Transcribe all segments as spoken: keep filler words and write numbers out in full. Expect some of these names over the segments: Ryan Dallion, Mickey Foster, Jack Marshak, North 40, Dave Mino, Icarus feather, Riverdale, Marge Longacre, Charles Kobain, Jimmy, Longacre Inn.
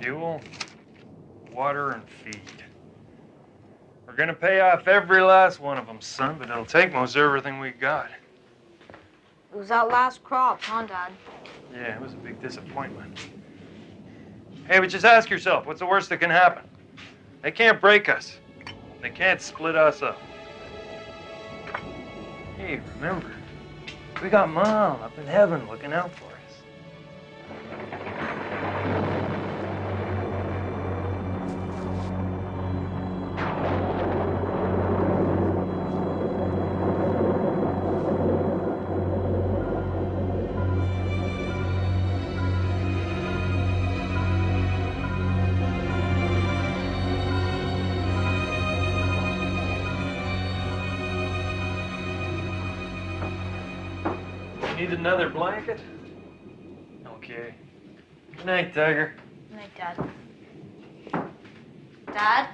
fuel, water, and feed. We're gonna pay off every last one of them, son, but it'll take most everything we got. It was that last crop, huh, Dad? Yeah, it was a big disappointment. Hey, but just ask yourself, what's the worst that can happen? They can't break us. They can't split us up. Hey, remember, we got Mom up in heaven looking out for us. Need another blanket? Okay. Good night, Tiger. Good night, Dad. Dad?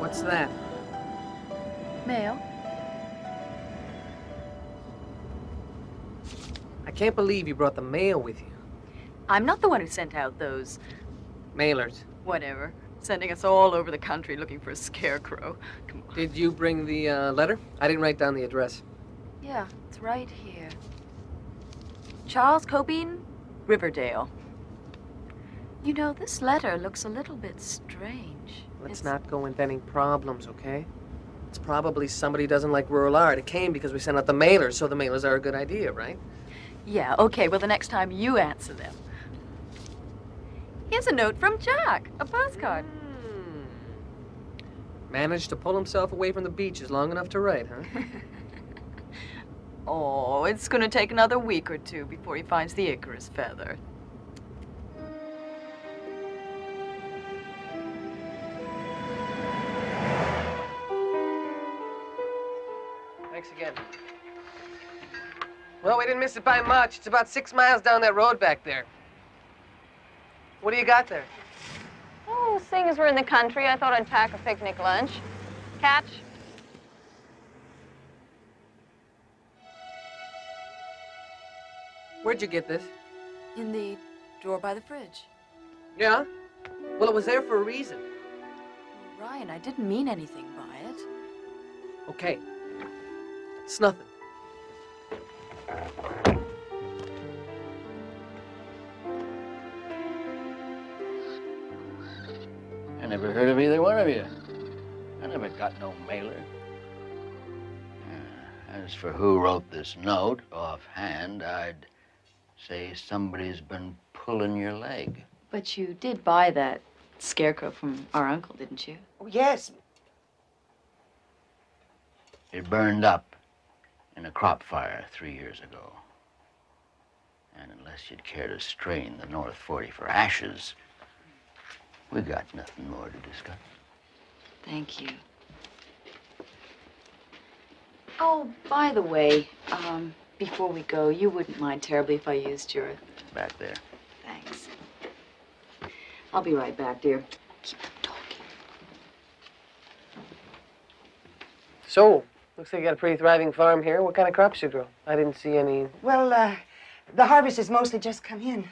What's that? Mail. I can't believe you brought the mail with you. I'm not the one who sent out those... mailers. Whatever. Sending us all over the country looking for a scarecrow. Come on. Did you bring the uh, letter? I didn't write down the address. Yeah, it's right here. Charles Kobain, Riverdale. You know, this letter looks a little bit strange. Let's it's... not go into any problems, okay? It's probably somebody who doesn't like rural art. It came because we sent out the mailers, so the mailers are a good idea, right? Yeah, okay, well, the next time you answer them. Here's a note from Jack, a postcard. Mm. Managed to pull himself away from the beaches long enough to write, huh? Oh, it's gonna take another week or two before he finds the Icarus feather. Thanks again. Well, we didn't miss it by much. It's about six miles down that road back there. What do you got there? Oh, seeing as we're in the country, I thought I'd pack a picnic lunch. Catch? Where'd you get this? In the drawer by the fridge. Yeah? Well, it was there for a reason. Well, Ryan, I didn't mean anything by it. Okay. It's nothing. I never heard of either one of you. I never got no mailer. As for who wrote this note, offhand, I'd say somebody's been pulling your leg. But you did buy that scarecrow from our uncle, didn't you? Oh, yes. It burned up in a crop fire three years ago. And unless you'd care to strain the North forty for ashes, we got nothing more to discuss. Thank you. Oh, by the way, um, before we go, you wouldn't mind terribly if I used your... Back there. Thanks. I'll be right back, dear. Keep So, looks like you got a pretty thriving farm here. What kind of crops you grow? I didn't see any. Well, uh, the harvest has mostly just come in.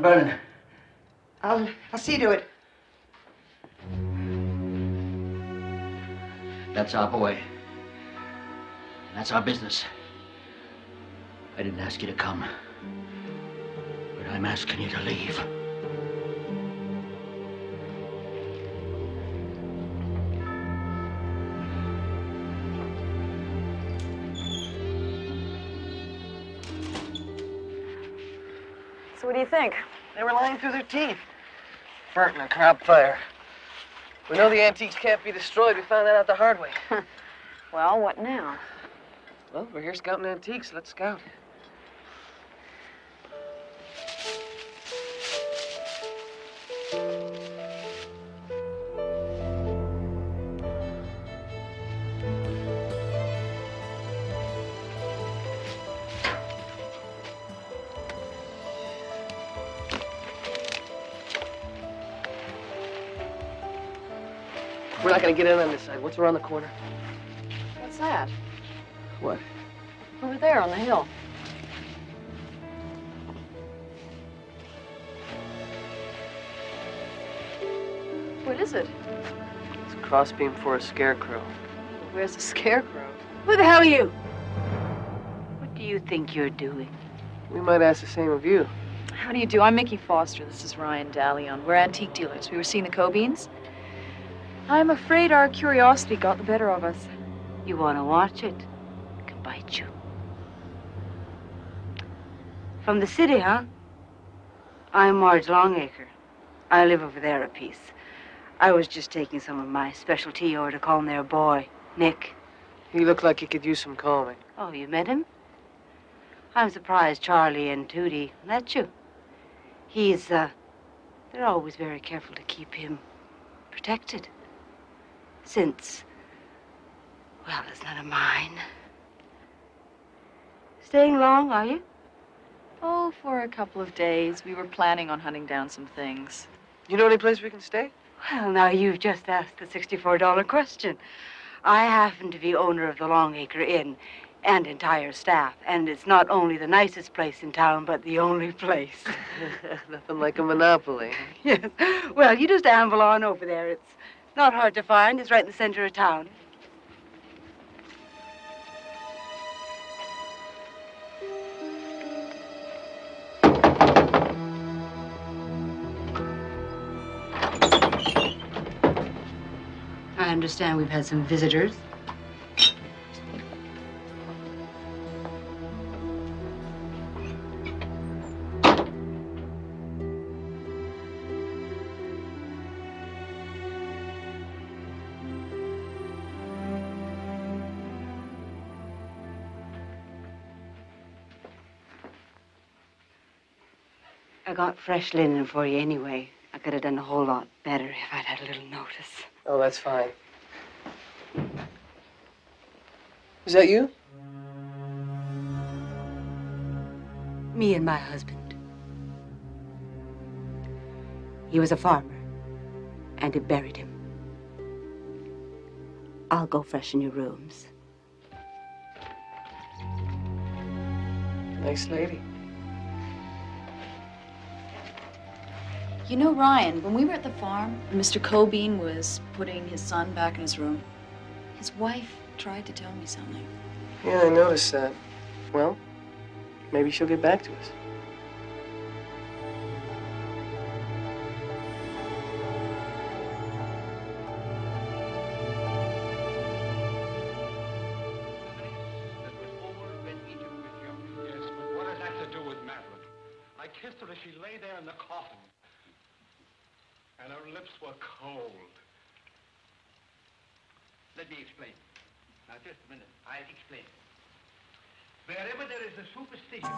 Burning. I'll I'll see to it. That's our boy. That's our business. I didn't ask you to come, but I'm asking you to leave. So what do you think? They were lying through their teeth. Burnt in a crop fire. We know the antiques can't be destroyed. We found that out the hard way. Well, what now? Well, we're here scouting antiques. Let's scout. We're not going to get in on this side. What's around the corner? What's that? What? Over there on the hill. What is it? It's a crossbeam for a scarecrow. Where's the scarecrow? Who the hell are you? What do you think you're doing? We might ask the same of you. How do you do? I'm Mickey Foster. This is Ryan Dallion. We're antique dealers. We were seeing the Kobains. I'm afraid our curiosity got the better of us. You want to watch it? It can bite you. From the city, huh? I'm Marge Longacre. I live over there a piece. I was just taking some of my specialty over to calm their boy, Nick. He looked like he could use some calming. Oh, you met him? I'm surprised Charlie and Tootie met you. He's, uh, they're always very careful to keep him protected. Since, well, it's none of mine. Staying long, are you? Oh, for a couple of days. We were planning on hunting down some things. You know any place we can stay? Well, now you've just asked the sixty-four dollar question. I happen to be owner of the Longacre Inn and entire staff, and it's not only the nicest place in town, but the only place. Nothing like a monopoly. Yes. Well, you just amble on over there. It's not hard to find. It's right in the center of town. I understand we've had some visitors. I got fresh linen for you anyway. I could have done a whole lot better if I'd had a little notice. Oh, that's fine. Is that you? Me and my husband. He was a farmer, and it buried him. I'll go freshen your rooms. Nice lady. You know, Ryan, when we were at the farm, Mister Kobain was putting his son back in his room. His wife tried to tell me something. Yeah, I noticed that. Well, maybe she'll get back to us. she lay there in the coffin, and her lips were cold. Let me explain. Now, just a minute. I'll explain. Wherever there is a superstition...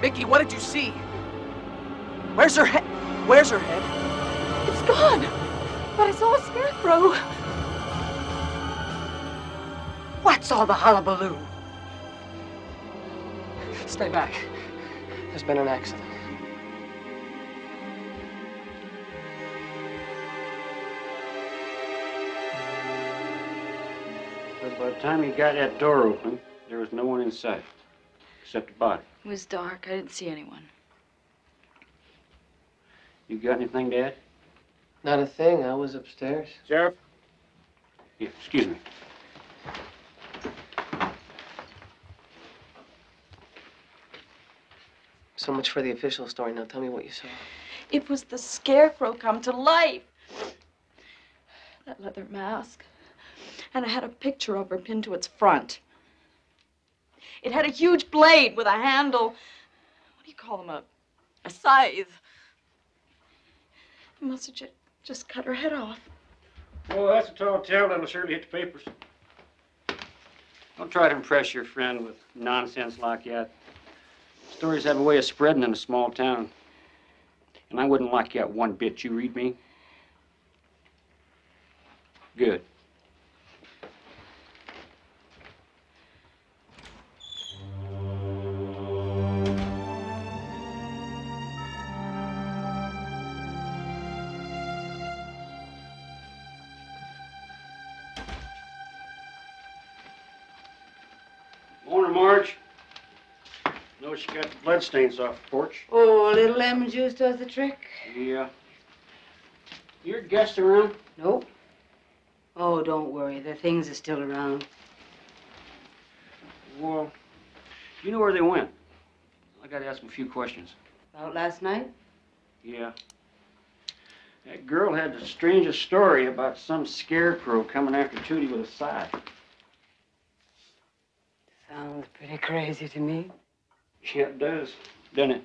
Mickey, what did you see? Where's her head? Where's her head? It's gone. But I saw a scarecrow. What's all the hullabaloo? Stay back. There's been an accident. But by the time he got that door open, there was no one in sight. Except the body. It was dark. I didn't see anyone. You got anything, Dad? Not a thing. I was upstairs. Sheriff? Yeah, excuse me. So much for the official story. Now tell me what you saw. It was the scarecrow come to life. That leather mask. And I had a picture of her pinned to its front. It had a huge blade with a handle. What do you call them, a, a scythe? He must have ju just cut her head off. Well, that's a tall tale that'll surely hit the papers. Don't try to impress your friend with nonsense like that. Stories have a way of spreading in a small town. And I wouldn't like that one bit. You read me? Good. She got the bloodstains off the porch. Oh, a little lemon juice does the trick. Yeah. Your guests around? Nope. Oh, don't worry. Their things are still around. Well, you know where they went? I got to ask them a few questions. About last night? Yeah. That girl had the strangest story about some scarecrow coming after Tootie with a scythe. Sounds pretty crazy to me. Sure does, doesn't it?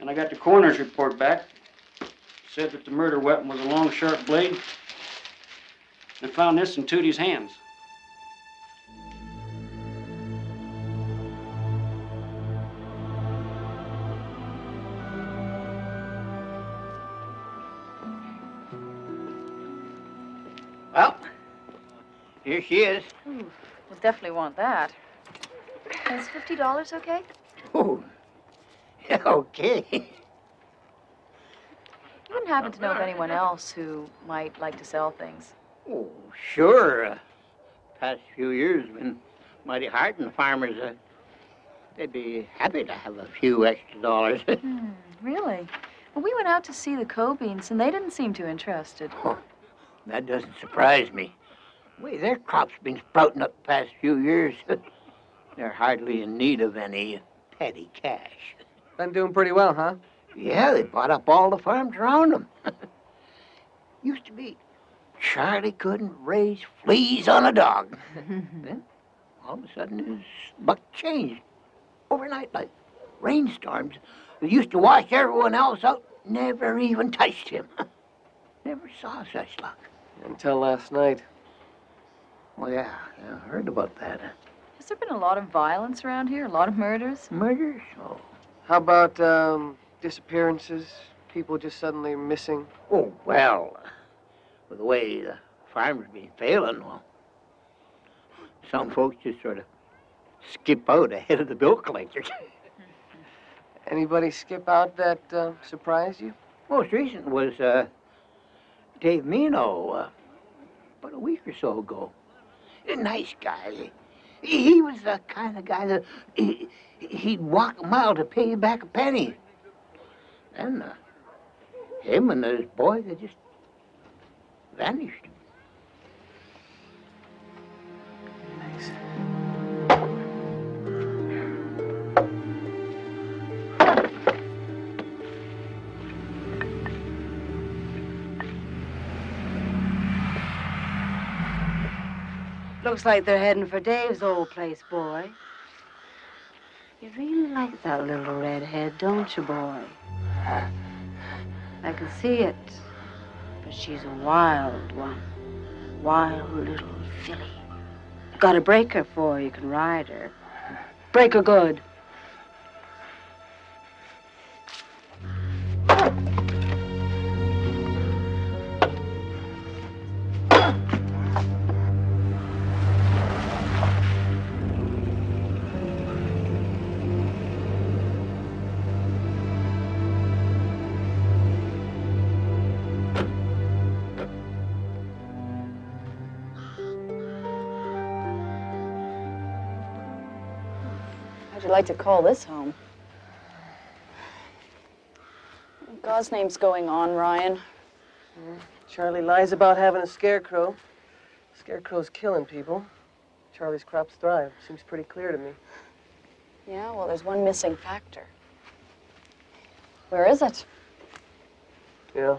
And I got the coroner's report back. Said that the murder weapon was a long, sharp blade. And found this in Tootie's hands. Well, here she is. Ooh, we'll definitely want that. Is fifty dollars okay? Oh, okay. You wouldn't happen to know of anyone else who might like to sell things? Oh, sure. Uh, past few years have been mighty hard on the farmers. Uh, they'd be happy to have a few extra dollars. Mm, really? Well, we went out to see the Kobains, and they didn't seem too interested. Oh, that doesn't surprise me. The way their crops have been sprouting up the past few years, they're hardly in need of any petty cash. Been doing pretty well, huh? Yeah, they bought up all the farms around them. Used to be Charlie couldn't raise fleas on a dog. Then, all of a sudden, his luck changed. Overnight, like rainstorms that used to wash everyone else out, never even touched him. Never saw such luck. Until last night. Well, yeah, I heard about that. Has there been a lot of violence around here? A lot of murders? Murders? Oh. How about, um, disappearances? People just suddenly missing? Oh, well... with the way the farmers been failing, well, some folks just sort of skip out ahead of the bill collectors. Anybody skip out that uh, surprised you? Most recent was uh, Dave Mino, uh, about a week or so ago. A nice guy. He, he was the kind of guy that he, he'd walk a mile to pay you back a penny. And uh, him and his boy, they just vanished. Thanks. Looks like they're heading for Dave's old place, boy. You really like that little redhead, don't you, boy? I can see it. But she's a wild one. Wild little filly. You gotta break her for you can ride her. Break her good. I'd like to call this home. What God's name's going on, Ryan? Mm. Charlie lies about having a scarecrow. Scarecrow's killing people. Charlie's crops thrive. Seems pretty clear to me. Yeah, well, there's one missing factor. Where is it? Yeah.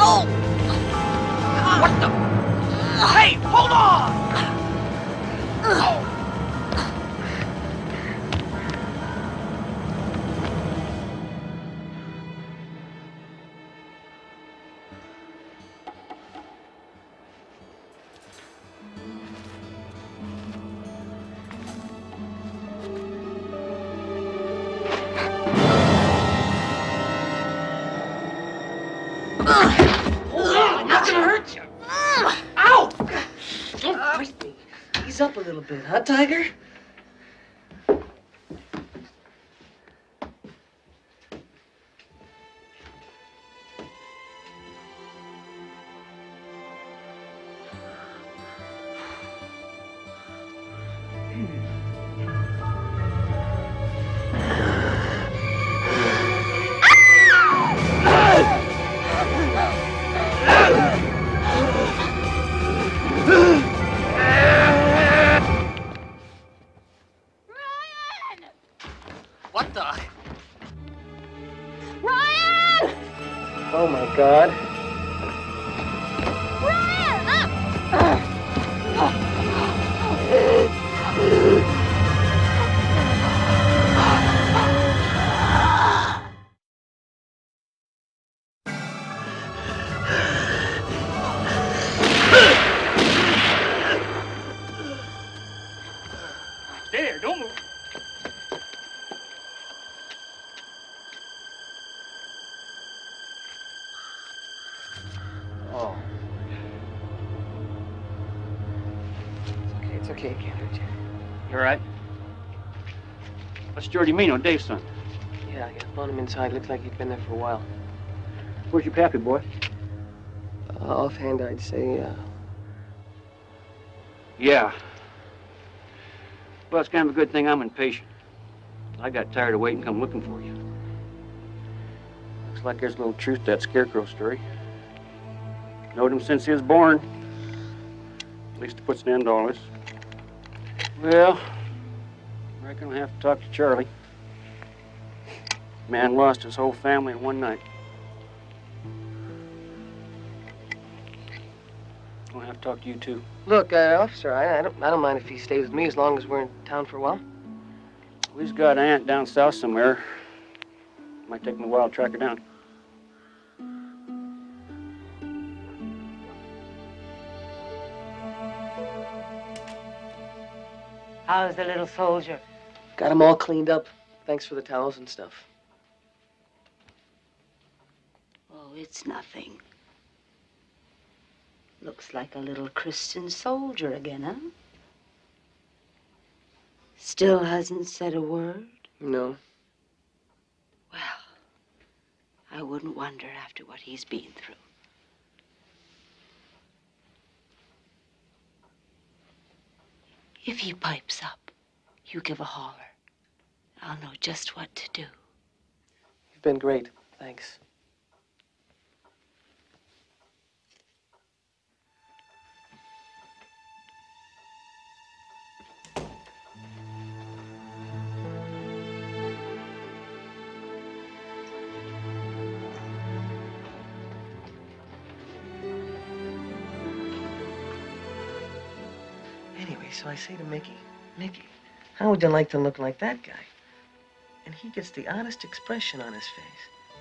Oh! What the? Hey, hold on! Oh. Bit, huh, Tiger? Dave Mino, Dave's son. Yeah, I found him inside. Looks like he'd been there for a while. Where's your pappy, boy? Uh, offhand, I'd say, uh... yeah. Well, it's kind of a good thing I'm impatient. I got tired of waiting, come looking for you. Looks like there's a little truth to that scarecrow story. Known him since he was born. At least it puts an end to all this. Well... I reckon I'll have to talk to Charlie. Man lost his whole family in one night. I'll have to talk to you too. Look, uh, officer, I, I don't, I don't mind if he stays with me as long as we're in town for a while. Well, he's got an aunt down south somewhere. Might take him a while to track her down. How's the little soldier? Got him all cleaned up. Thanks for the towels and stuff. Oh, it's nothing. Looks like a little Christian soldier again, huh? Still hasn't said a word? No. Well, I wouldn't wonder after what he's been through. If he pipes up, you give a holler. I'll know just what to do. You've been great. Thanks. So I say to Mickey, Mickey, how would you like to look like that guy? And he gets the oddest expression on his face.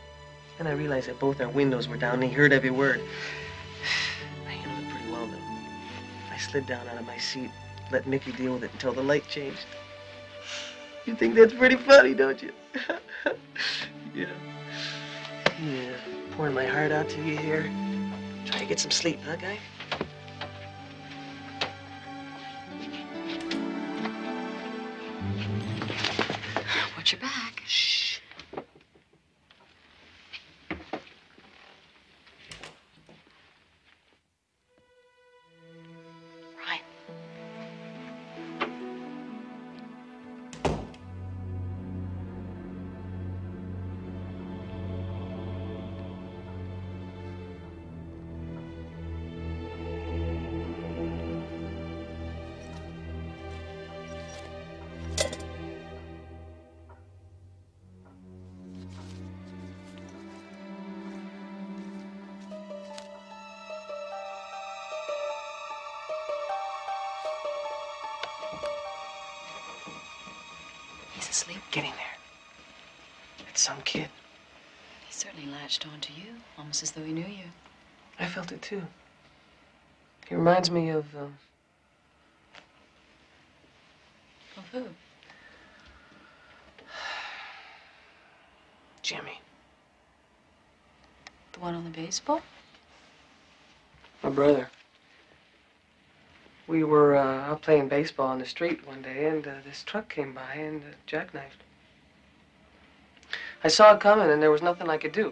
And I realize that both our windows were down and he heard every word. I handled it pretty well, though. I slid down out of my seat, let Mickey deal with it until the light changed. You think that's pretty funny, don't you? Yeah. Yeah. Pouring my heart out to you here. Try to get some sleep, huh, guy? Your back. Shh. Right. asleep getting there. It's some kid. He certainly latched on to you, almost as though he knew you. I felt it, too. He reminds me of, uh... Of who? Jimmy. The one on the baseball? My brother. We were uh, out playing baseball on the street one day, and uh, this truck came by and uh, jackknifed. I saw it coming, and there was nothing I could do.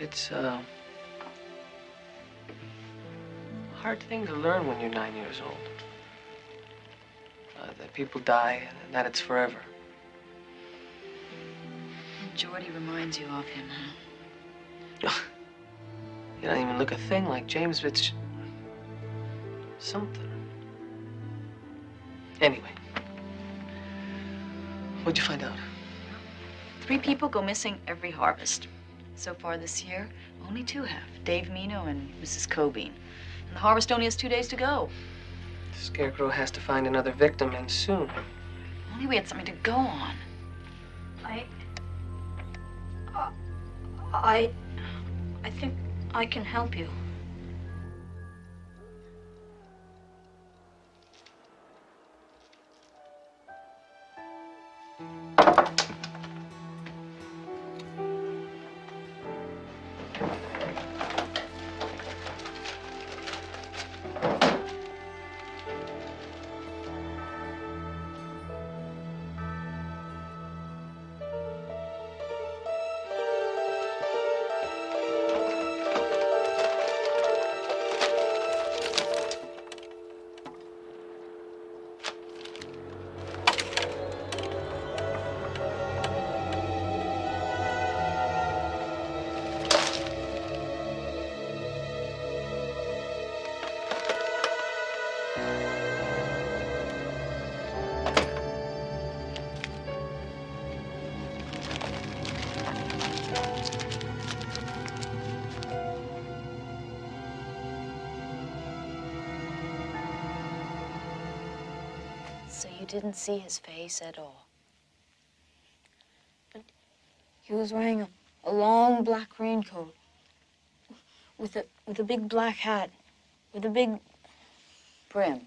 It's uh, a hard thing to learn when you're nine years old. Uh, that people die, and that it's forever. Jordy reminds you of him, huh? You don't even look a thing like James, but it's something. Anyway, what'd you find out? Three people go missing every harvest. So far this year, only two have, Dave Mino and Missus Kobain. And the harvest only has two days to go. The Scarecrow has to find another victim, and soon. Only we had something to go on. I, uh, I, I think I can help you. Didn't see his face at all. But he was wearing a, a long black raincoat with a with a big black hat with a big brim.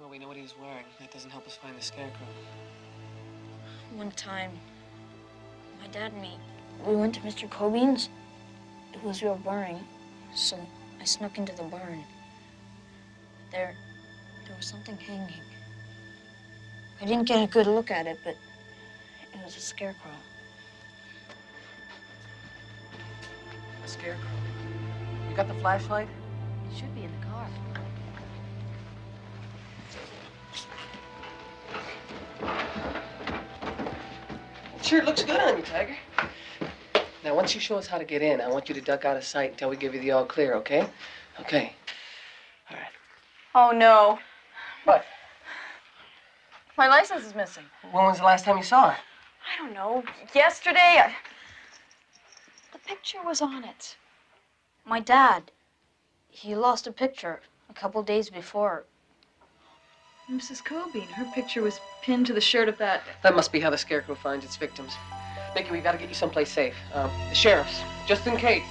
Well, we know what he was wearing. That doesn't help us find the Scarecrow. One time, my dad and me, we went to Mister Kobain's. It was real burning, so I snuck into the barn. There. There was something hanging. I didn't get a good look at it, but it was a scarecrow. A scarecrow? You got the flashlight? It should be in the car. It sure looks good on you, Tiger. Now, once you show us how to get in, I want you to duck out of sight until we give you the all clear, okay? Okay. All right. Oh, no. What? My license is missing. When was the last time you saw it? I don't know. Yesterday, I... The picture was on it. My dad, he lost a picture a couple days before. Missus Kobain, her picture was pinned to the shirt of that... That must be how the Scarecrow finds its victims. Mickey, we gotta get you someplace safe. Um, the sheriff's, just in case.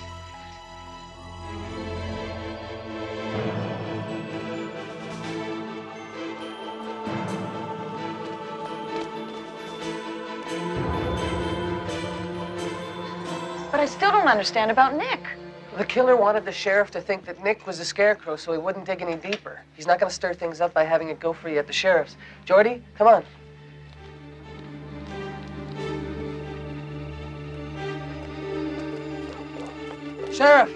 But I still don't understand about Nick. The killer wanted the sheriff to think that Nick was a scarecrow so he wouldn't dig any deeper. He's not going to stir things up by having it go for you at the sheriff's. Jordy, come on. Sheriff!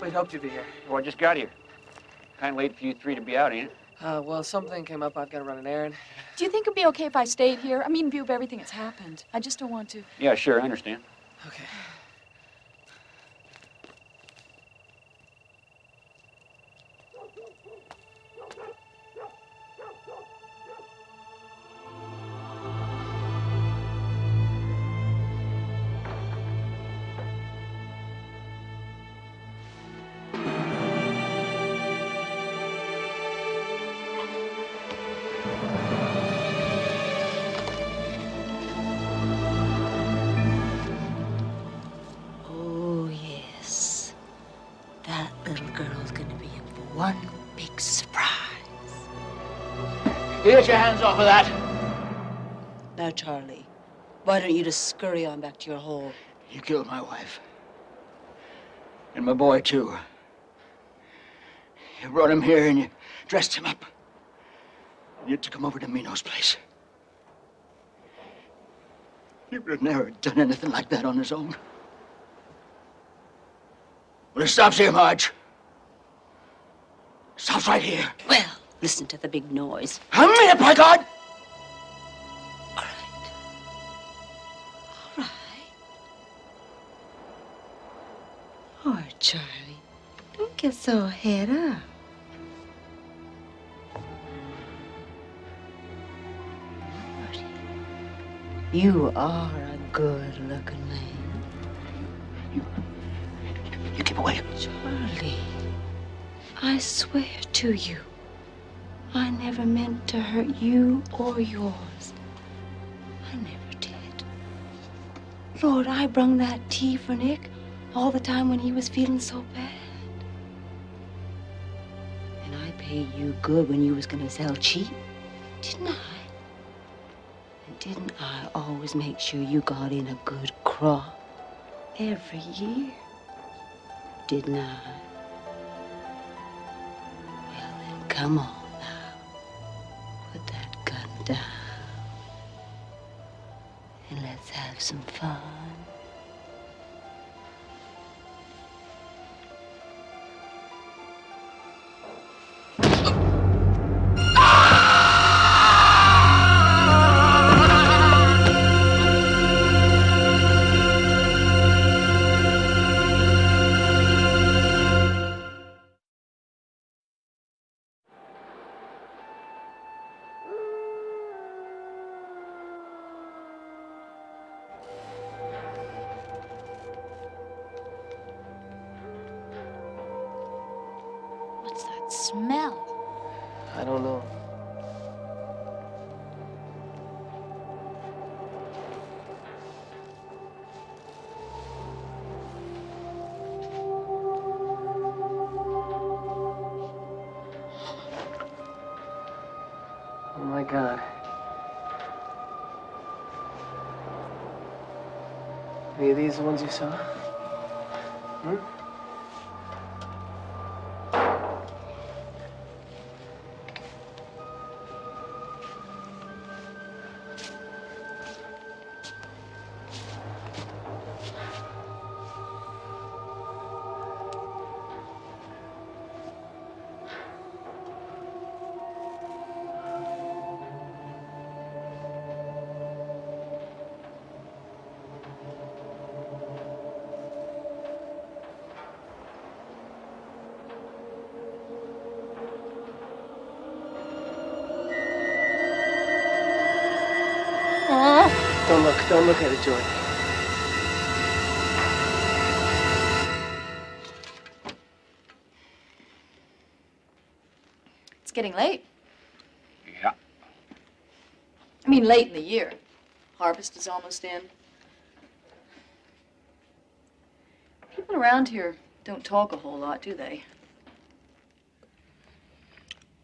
We hoped you'd be here. Well, I just got here. Kind of late for you three to be out, ain't it? Uh, well, something came up. I've got to run an errand. Do you think it'd be okay if I stayed here? I mean, in view of everything that's happened. I just don't want to... Yeah, sure, I understand. Okay. You get your hands off of that. Now, Charlie, why don't you just scurry on back to your hole? You killed my wife. And my boy, too. You brought him here and you dressed him up. You took him over to Mino's place. He would have never done anything like that on his own. Well, it stops here, Marge. It stops right here. Well, listen to the big noise. A minute, by God! All right. All right. All right, Charlie. Don't get so head up. You are a good-looking man. You, you keep away. Charlie, I swear to you, I never meant to hurt you or yours. I never did. Lord, I brung that tea for Nick all the time when he was feeling so bad. And I paid you good when you was gonna sell cheap, didn't I? Didn't I always make sure you got in a good crop every year? Didn't I? Well, then, come on now. Put that gun down. And let's have some fun. These the ones you saw? Hmm? Don't look, don't look at it, Joy. It's getting late. Yeah. I mean, late in the year. Harvest is almost in. People around here don't talk a whole lot, do they?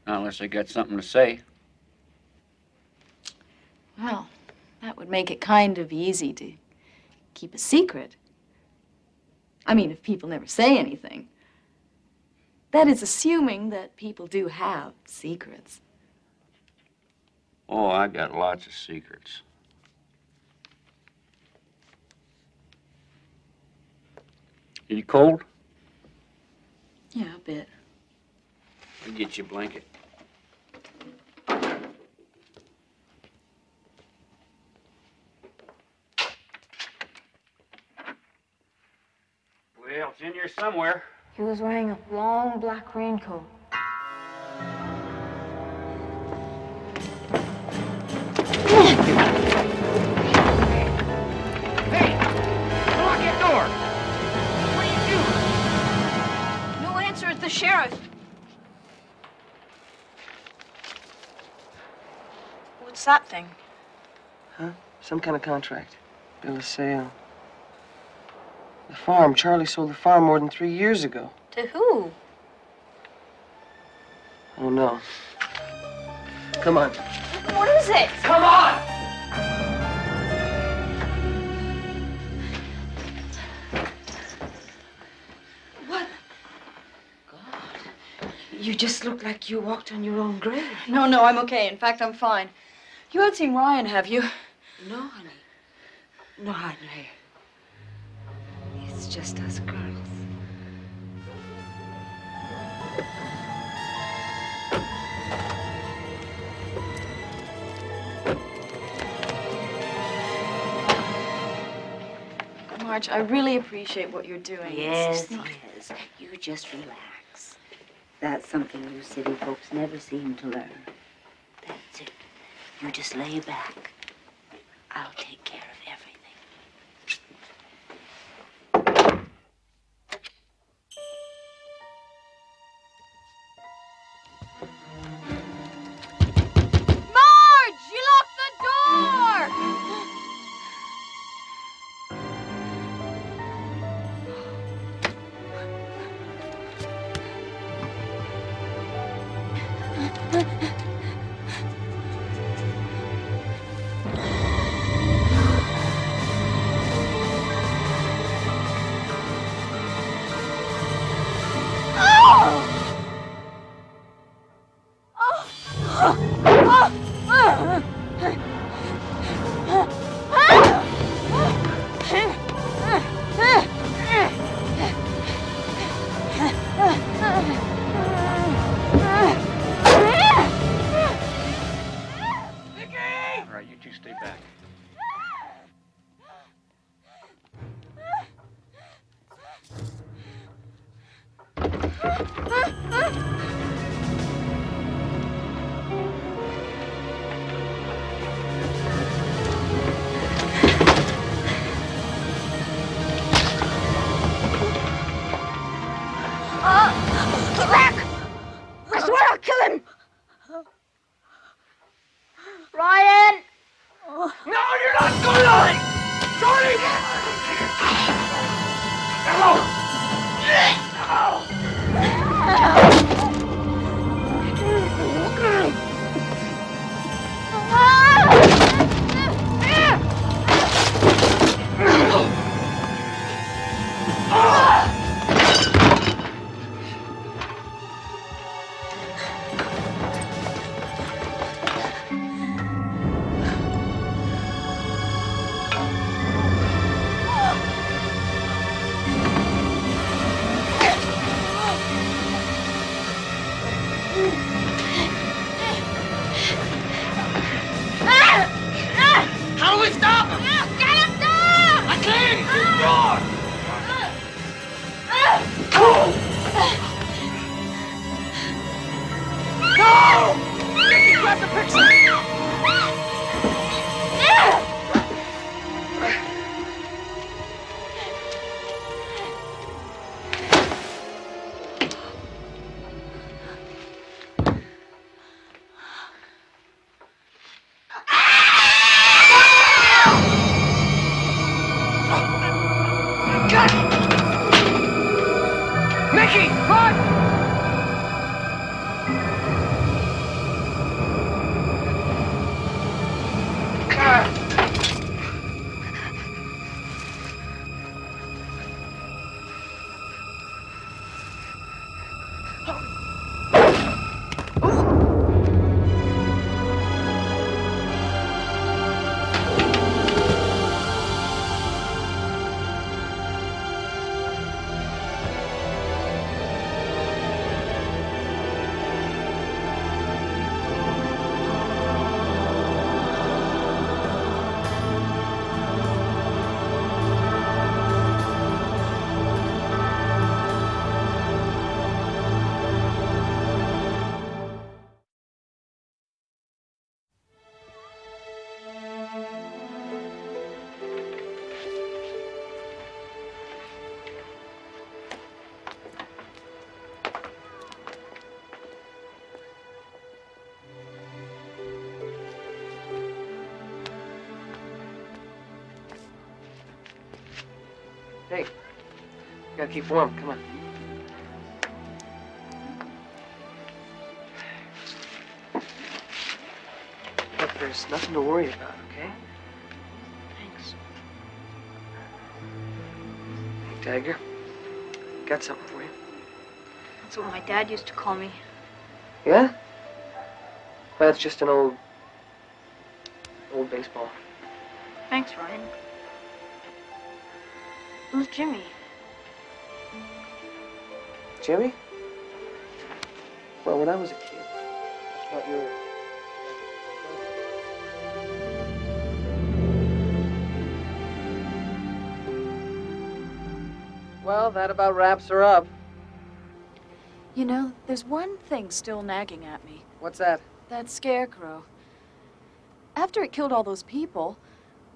Not unless they got something to say. Well. That would make it kind of easy to keep a secret. I mean, if people never say anything. That is assuming that people do have secrets. Oh, I got lots of secrets. Are you cold? Yeah, a bit. I'll get you a blanket. It's in here somewhere. He was wearing a long black raincoat. Hey! Lock your door! What are you doing? No answer at the sheriff. What's that thing? Huh? Some kind of contract. Bill of sale. The farm. Charlie sold the farm more than three years ago. To who? Oh, no. Come on. What is it? Come on! What? God. You just look like you walked on your own grave. No, no, I'm okay. In fact, I'm fine. You haven't seen Ryan, have you? No, honey. No, honey. It's just us girls. Marge, I really appreciate what you're doing. Yes, yes. You just relax. That's something you city folks never seem to learn. That's it. You just lay back. I'll take care of everything. Marge, you locked the door! Hey, gotta keep warm. Come on. There's nothing to worry about, okay? Thanks. Hey, Tiger. Got something for you. That's what my dad used to call me. Yeah? That's just an old... old baseball. Thanks, Ryan. Who's Jimmy? Jimmy? Well, when I was a kid, I thought you were... Well, that about wraps her up. You know, there's one thing still nagging at me. What's that? That scarecrow. After it killed all those people,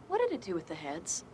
what did it do with the heads?